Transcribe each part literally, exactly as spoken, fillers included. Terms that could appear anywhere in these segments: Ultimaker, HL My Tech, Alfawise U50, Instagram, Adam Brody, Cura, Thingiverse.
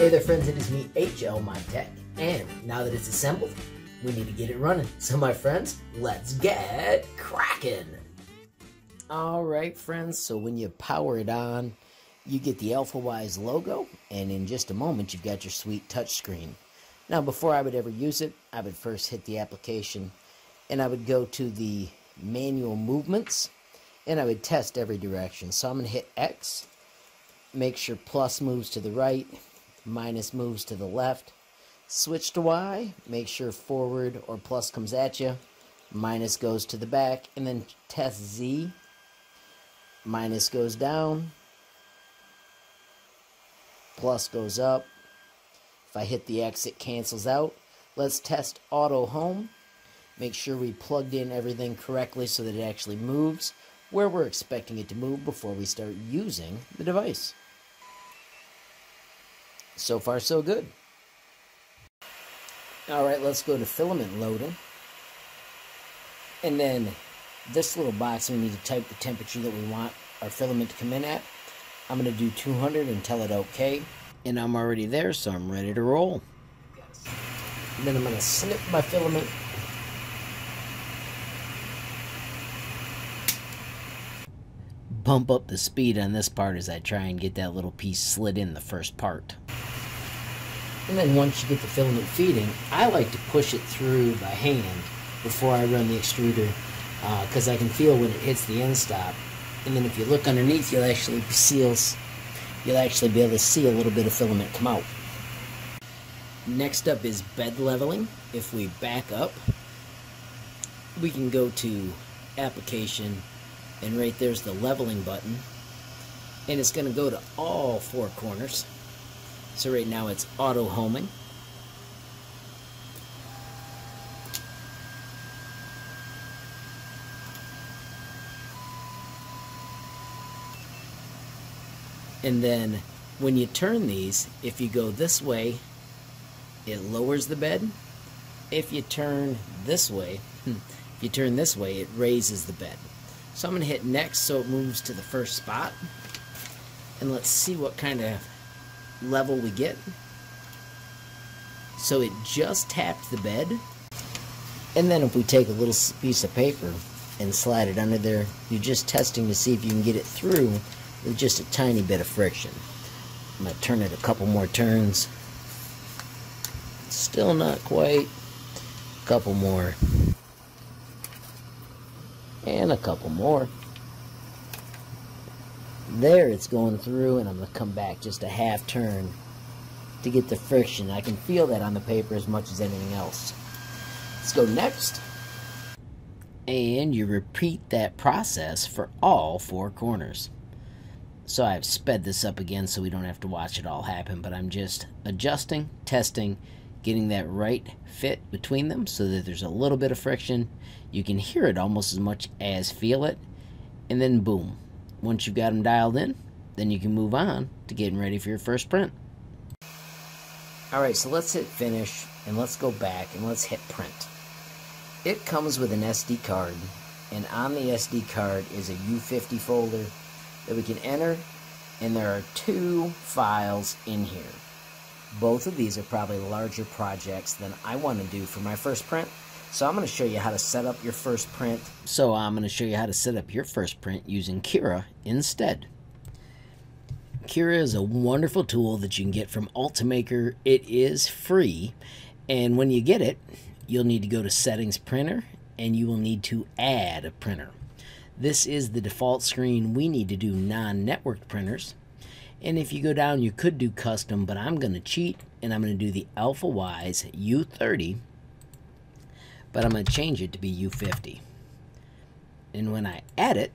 Hey there friends, it is me, H L My Tech, and now that it's assembled, we need to get it running. So my friends, let's get cracking! Alright friends, so when you power it on, you get the Alfawise logo, and in just a moment you've got your sweet touchscreen. Now before I would ever use it, I would first hit the application, and I would go to the manual movements, and I would test every direction. So I'm going to hit X, make sure plus moves to the right, minus moves to the left, switch to Y, make sure forward or plus comes at you, minus goes to the back, and then test Z, minus goes down, plus goes up. If I hit the X, it cancels out. Let's test auto home, make sure we plugged in everything correctly so that it actually moves where we're expecting it to move before we start using the device. So far, so good. Alright, let's go to filament loading. And then this little box, we need to type the temperature that we want our filament to come in at. I'm going to do two hundred and tell it OK. And I'm already there, so I'm ready to roll. And then I'm going to snip my filament. Bump up the speed on this part as I try and get that little piece slid in the first part. And then once you get the filament feeding, I like to push it through by hand before I run the extruder, because uh, I can feel when it hits the end stop. And then if you look underneath, you'll actually seals, you'll actually be able to see a little bit of filament come out. Next up is bed leveling. If we back up, we can go to application, and right there's the leveling button, and it's going to go to all four corners. So right now it's auto homing. And then when you turn these, if you go this way, it lowers the bed. If you turn this way, if you turn this way, it raises the bed. So I'm going to hit next so it moves to the first spot. And let's see what kind of level we get. So it just tapped the bed. And then if we take a little piece of paper and slide it under there, you're just testing to see if you can get it through with just a tiny bit of friction. I'm going to turn it a couple more turns. Still not quite. A couple more. And a couple more. There it's going through, and I'm going to come back just a half turn to get the friction. I can feel that on the paper as much as anything else. Let's go next. And you repeat that process for all four corners. So I've sped this up again so we don't have to watch it all happen, but I'm just adjusting, testing, getting that right fit between them so that there's a little bit of friction. You can hear it almost as much as feel it. And then boom. Once you've got them dialed in, then you can move on to getting ready for your first print. Alright, so let's hit finish, and let's go back, and let's hit print. It comes with an S D card, and on the S D card is a U fifty folder that we can enter, and there are two files in here. Both of these are probably larger projects than I want to do for my first print. So I'm going to show you how to set up your first print. So I'm going to show you how to set up your first print using Cura instead. Cura is a wonderful tool that you can get from Ultimaker. It is free. And when you get it, you'll need to go to Settings Printer, and you will need to add a printer. This is the default screen. We need to do non-networked printers. And if you go down, you could do custom, but I'm going to cheat, and I'm going to do the Alfawise U thirty, but I'm going to change it to be U fifty. And when I add it,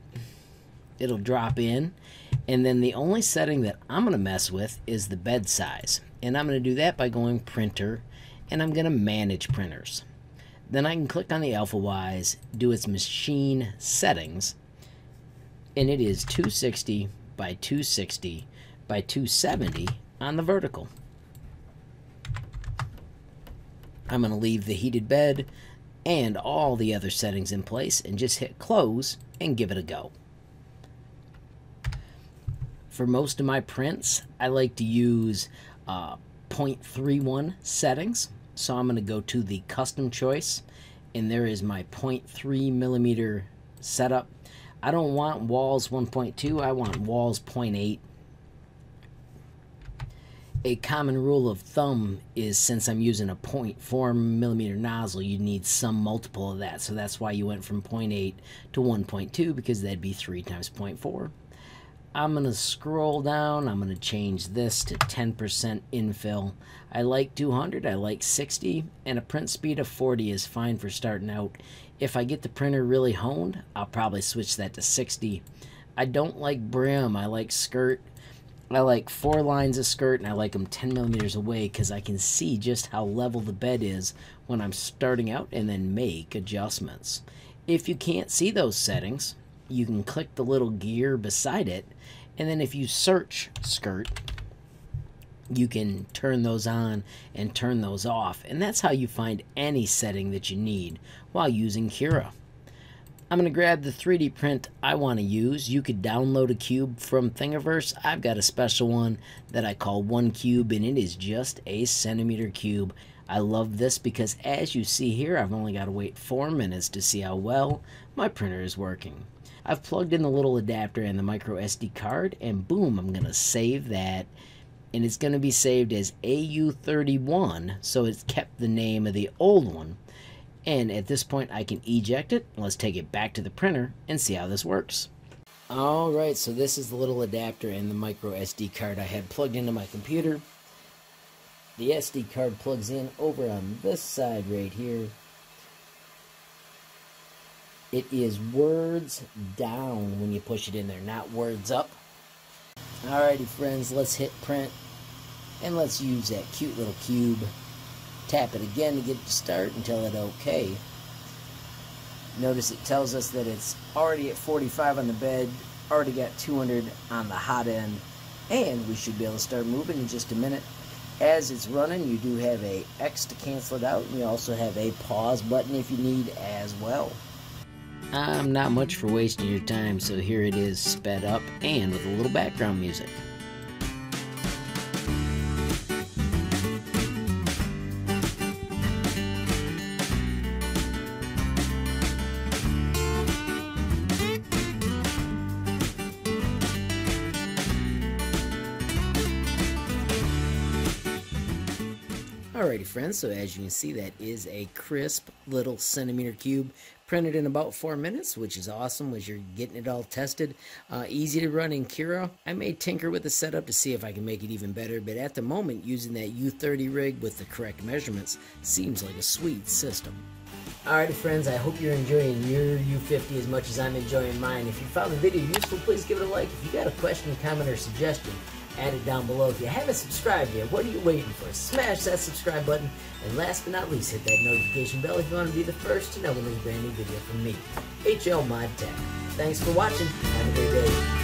it'll drop in, and then the only setting that I'm going to mess with is the bed size. And I'm going to do that by going Printer, and I'm going to Manage Printers. Then I can click on the Alfawise, do its machine settings, and it is two sixty by two sixty by two seventy on the vertical. I'm going to leave the heated bed and all the other settings in place and just hit close and give it a go. For most of my prints, I like to use uh, zero point three one settings. So I'm going to go to the custom choice, and there is my zero point three millimeter setup. I don't want walls one point two, I want walls zero point eight. A common rule of thumb is, since I'm using a zero point four millimeter nozzle, you need some multiple of that. So that's why you went from zero point eight to one point two, because that'd be three times zero point four. I'm going to scroll down. I'm going to change this to ten percent infill. I like two hundred. I like sixty. And a print speed of forty is fine for starting out. If I get the printer really honed, I'll probably switch that to sixty. I don't like brim. I like skirt. I like four lines of skirt, and I like them ten millimeters away because I can see just how level the bed is when I'm starting out and then make adjustments. If you can't see those settings, you can click the little gear beside it, and then if you search skirt, you can turn those on and turn those off, and that's how you find any setting that you need while using Cura. I'm going to grab the three D print I want to use. You could download a cube from Thingiverse. I've got a special one that I call One Cube, and it is just a centimeter cube. I love this because, as you see here, I've only got to wait four minutes to see how well my printer is working. I've plugged in the little adapter and the micro S D card, and boom, I'm going to save that. And it's going to be saved as A U thirty-one, so it's kept the name of the old one. And at this point, I can eject it. Let's take it back to the printer and see how this works. All right, so this is the little adapter and the micro S D card I had plugged into my computer. The S D card plugs in over on this side right here. It is words down when you push it in there, not words up. Alrighty, friends, let's hit print. And let's use that cute little cube. Tap it again to get it to start and tell it OK. Notice it tells us that it's already at forty-five on the bed, already got two hundred on the hot end, and we should be able to start moving in just a minute. As it's running, you do have a X to cancel it out, and you also have a pause button if you need as well. I'm not much for wasting your time, so here it is sped up and with a little background music. Alrighty, friends, so as you can see, that is a crisp little centimeter cube printed in about four minutes, which is awesome as you're getting it all tested. Uh, easy to run in Cura. I may tinker with the setup to see if I can make it even better, but at the moment, using that U thirty rig with the correct measurements seems like a sweet system. Alrighty, friends, I hope you're enjoying your U fifty as much as I'm enjoying mine. If you found the video useful, please give it a like. If you got a question, comment, or suggestion, add it down below. If you haven't subscribed yet, what are you waiting for? Smash that subscribe button, and last but not least, hit that notification bell if you want to be the first to know when there's a brand new video from me, H L My Tech. Thanks for watching. Have a great day.